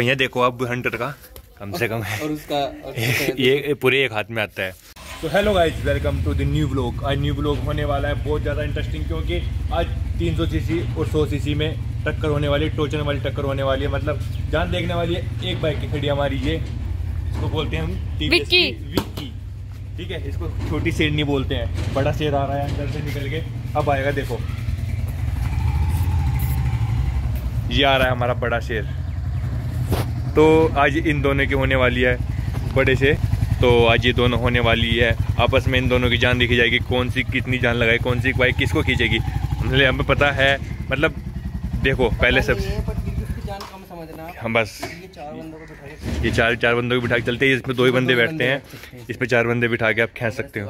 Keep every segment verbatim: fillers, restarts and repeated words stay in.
पहिया देखो आप हंटर का कम से कम है और उसका और ये पूरे एक हाथ में आता है। तो hello guys, welcome to the new blog. आज न्यू ब्लॉग होने वाला है बहुत ज़्यादा इंटरेस्टिंग, क्योंकि आज तीन सौ सीसी और सौ सीसी में टक्कर होने वाली, टोचने वाली टक्कर होने वाली है, मतलब जान देखने वाली है। एक बाइक की खड़ी हमारी, ये इसको बोलते हैं हम टीवीएस की विक्की, ठीक है, इसको छोटी शेरनी बोलते हैं। बड़ा शेर आ रहा है अंदर से निकल के, अब आएगा देखो, ये आ रहा है हमारा बड़ा शेर। तो आज इन दोनों की होने वाली है बड़े से, तो आज ये दोनों होने वाली है आपस में, इन दोनों की जान देखी जाएगी कौन सी कितनी जान लगाए, कौन सी बाइक किसको खींचेगी। मतलब हमें पता है, मतलब देखो पहले सब हम बस ये चार चार बंदों को बिठा के चलते हैं। इसमें दो ही बंदे बैठते हैं, इस पर चार बंदे बिठा के आप खेच सकते हो।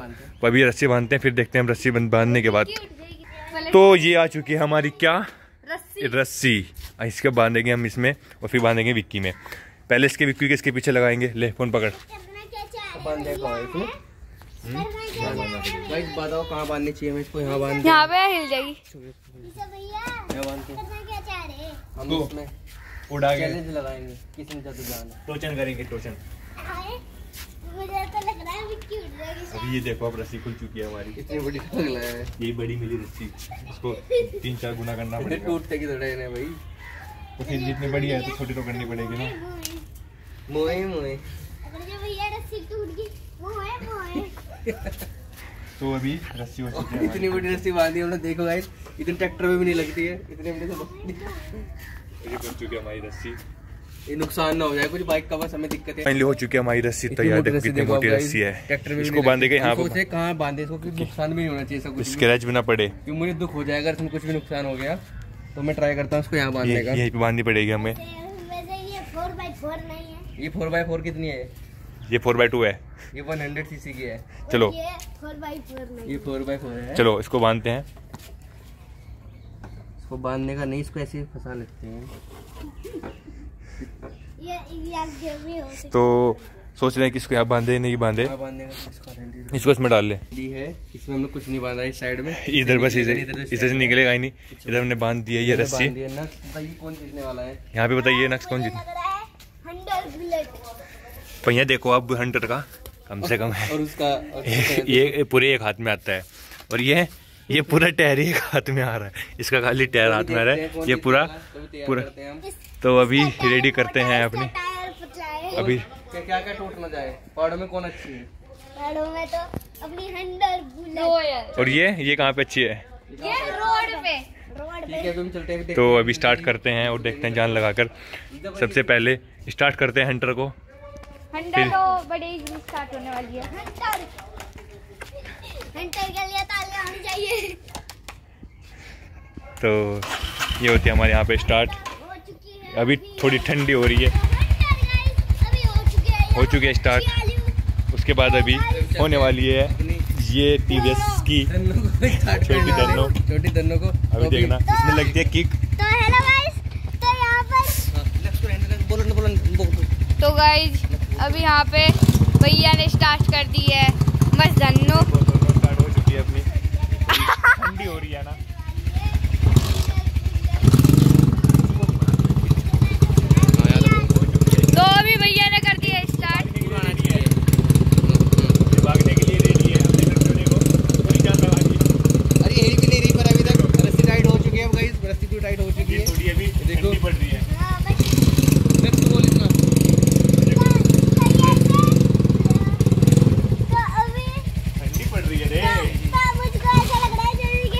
अभी रस्सी बांधते हैं, फिर देखते हैं हम रस्सी बांधने के बाद। तो ये आ चुकी है हमारी क्या रस्सी, इसके बांधेंगे हम इसमें और फिर बांधेंगे विक्की में। पहले इसके विक्की के इसके पीछे लगाएंगे। ले फोन पकड़, बताओ कहाँ बांधनी चाहिए। मैं इसको यहाँ बांध, यहाँ पे हिल जाएगी। हम इसमें उड़ा के लगाएंगे, किसमें जादू जान टोचन करेंगे, टोचन। अभी ये देखो अब रस्सी खुल चुकी है हमारी, इतनी बड़ी है, यही बड़ी मिली रस्सी। इसको तीन चार गुना करना पड़ेगा, टूटते की तरह है भाई। तो फिर जितनी बड़ी है तो छोटी तो करनी पड़ेगी ना। मोए मोए तो अभी रस्सी हो चुकी है, इतनी बड़ी रस्सी बांधी हमने। देखो गाइस, इतनी ट्रैक्टर में भी नहीं लगती है, इतने बन चुकी है हमारी रस्सी। ये नुकसान ना हो जाए कुछ बाइक का, बस हमें दिक्कत है। फाइनली हो चुकी है हमारी रस्सी तैयार, कितनी मोटी रस्सी है। ट्रैक्टर में इसको बांधेंगे यहाँ पे, कहाँ बांधे इसको, कुछ नुकसान भी नहीं होना चाहिए, कुछ स्क्रैच भी ना पड़े। क्योंकि मुझे दुख हो जाएगा अगर कुछ भी नुकसान हो गया तो। मैं ट्राई करता हूँ इसको यहाँ बांधने का, यहीं पे बांधनी पड़ेगी हमें। ये फोर बाई फोर कितनी है, ये फोर बाई टू है, ये वन हंड्रेड सीसी की है। चलो ये फोर बाई फोर है, चलो इसको बांधते हैं। इसको बांधने का नहीं, इसको ऐसे फंसा लेते हैं। तो सोच रहे हैं कि इसको यहाँ बांधे नहीं बांधे, इसको इसमें डाल ले। इसमें हमने कुछ नहीं बांधा इस साइड में, इधर बस इधर इधर से निकलेगा ही नहीं। इधर हमने बांध दिया ये रस्सी। कौन जीतने वाला है यहाँ पे बताइए, नक्स कौन जीतने। पहिया देखो आप हंटर का कम से कम है और उसका ये पूरे एक हाथ में आता है, और ये ये पूरा टायर एक हाथ में आ रहा है, इसका खाली टायर हाथ में आ रहा है। ये पूरा पूरा तो अभी रेडी करते हैं अपने। अभी क्या क्या क्या टूटना जाए, पहाड़ों में कौन अच्छी है, पहाड़ों में तो अपनी हंटर बुलेट। और ये ये कहाँ पे अच्छी है, ये रोड पे। ठीक है, तो अभी स्टार्ट करते हैं और देखते हैं जान लगाकर। सबसे पहले स्टार्ट करते हैं हंटर को, हंटर तो बड़ी स्टार्ट होने वाली है। हंटर हंटर के लिए तालियां होनी चाहिए। तो ये होती है हमारे यहाँ पे स्टार्ट। अभी थोड़ी ठंडी हो रही है, हो चुकी है स्टार्ट। उसके बाद अभी होने वाली है ये टीवीएस की छोटी धन्नो, छोटी धन्नो को अभी देखना इसमें लगती है किक। तो हेलो गाइस, तो यहाँ पर तो गाइस अभी यहाँ पे भैया ने स्टार्ट कर दी है बस धन्नो। स्टार्ट हो चुकी है अपनी, ठंडी हो रही है ना। ठंडी पड़ रही है रे, मुझको ऐसा लग रहा है जैसे कि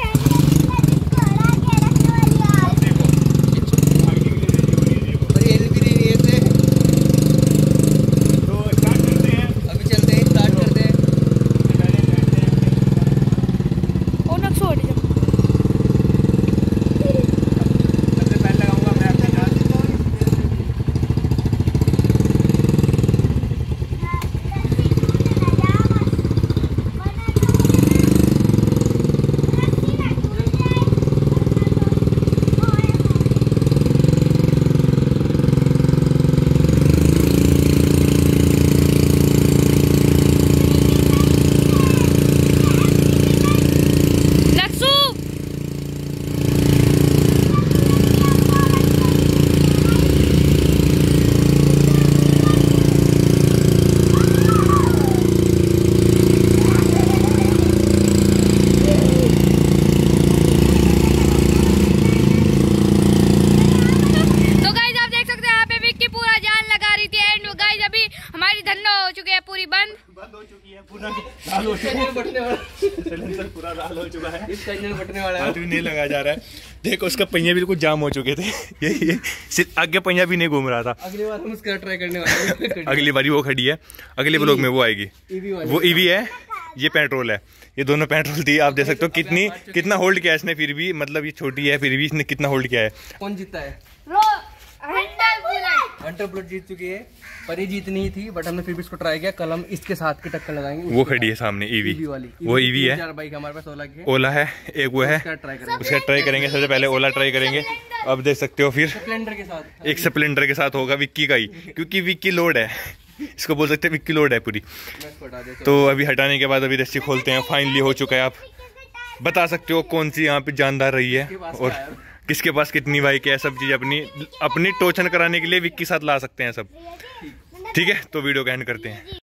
हो चुका है, इसका इंजन फटने वाला है, नहीं लगा जा रहा है। देखो उसका पहिया बिल्कुल जाम हो चुके थे, ये ये सिर्फ आगे पहिया भी नहीं घूम रहा था। अगली बार हम उसका ट्राई करने वाले हैं। अगली बारी वो खड़ी है, अगले ब्लॉग में वो आएगी। वो ईवी है, ये पेट्रोल है, ये दोनों पेट्रोल थी। आप देख सकते हो कितनी कितना होल्ड किया इसने, फिर भी मतलब ये छोटी है फिर भी इसने कितना होल्ड किया है। कौन जीतता है? हंटर बुलेट जीत चुकी है, पर ये जीत नहीं थी, बट हमने फिर भी इसको ट्राई किया। कल हम इसके साथ की टक्कर लगाएंगे। वो खड़ी है सामने ईवी, ईवी वाली, वो ईवी है। चार बाइक हमारे पास, ओला की ओला है, एक वो है, उसका ट्राई करेंगे। सबसे पहले ओला ट्राई करेंगे। अब देख सकते हो फिर स्प्लेंडर के साथ, एक स्प्लेंडर के साथ होगा विक्की का ही, क्योंकि विक्की लोड है, इसको बोल सकते हैं विक्की लोड है पूरी। तो अभी हटाने के बाद अभी रस्सी खोलते हैं। फाइनली हो चुका है, आप बता सकते हो कौन सी यहाँ पे जानदार रही है और किसके पास कितनी बाइक है। सब चीज़ अपनी अपनी टोचन कराने के लिए विक्की साथ ला सकते हैं सब। ठीक है, तो वीडियो का एंड करते हैं।